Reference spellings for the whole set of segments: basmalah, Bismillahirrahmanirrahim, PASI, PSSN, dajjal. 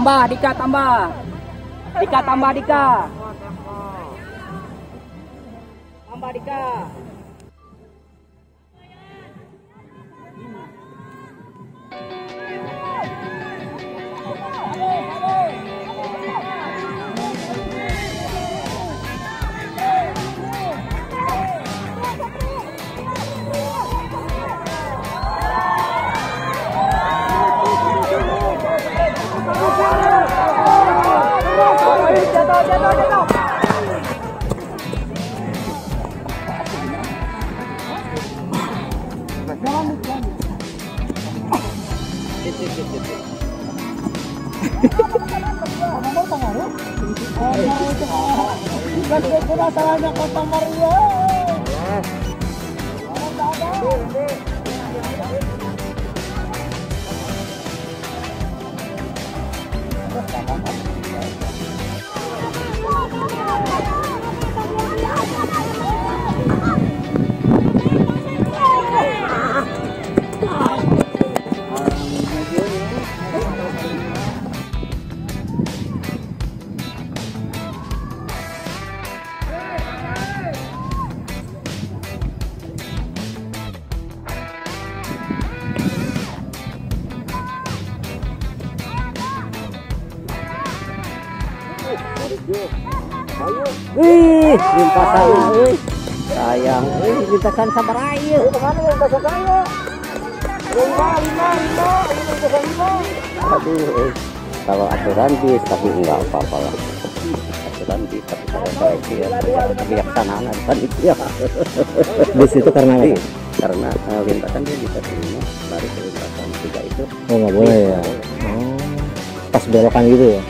Tambah, Dika tambah. Dika tambah, Dika. Tambah, Dika. Wih, lintasan wih. Sayang, wih lintasan sabar aja. Kemana lintasan aja? Lima. Aduh, kalau aturan bis tapi enggak apa-apa lah. Aturan bis tapi kalau baik ya. Kebijaksanaan kan itu ya. Bis itu karena apa? Karena lintasan dia bisa terima dari lintasan tiga itu. Oh nggak boleh ya. Oh, pas belokan gitu ya.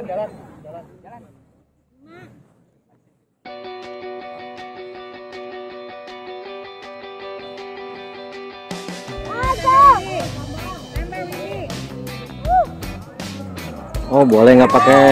Jalan. Oh, boleh nggak pakai?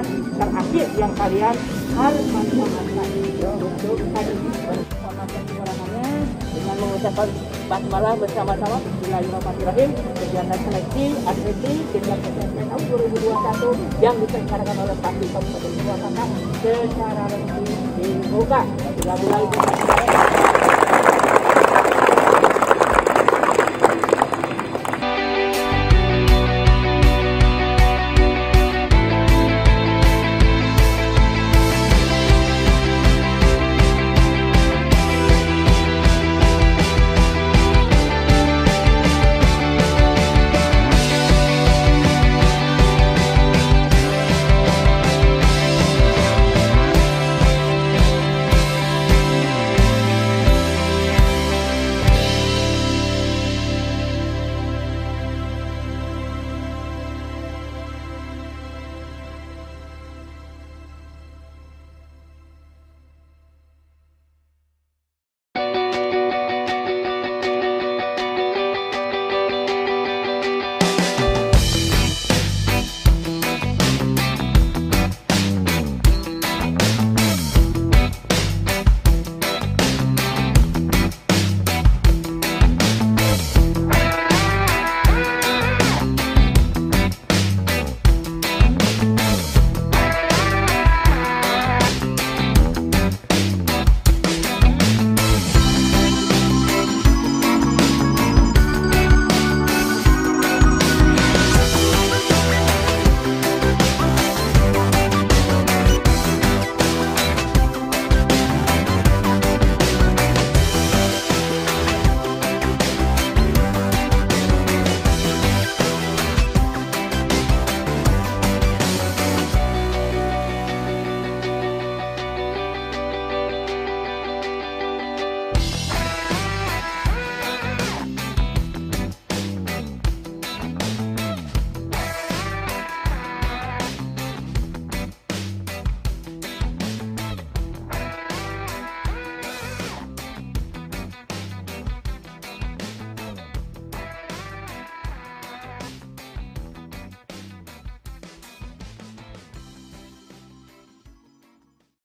Terakhir yang kalian harus manfaatkan untuk tadi informasi kekurangannya dengan mengucapkan basmalah bersama-sama Bismillahirrahmanirrahim. Kegiatan seleksi atletik kegiatan PSSN tahun 2021 yang diselenggarakan oleh PASI Kabupaten Purwakarta secara resmi dibuka.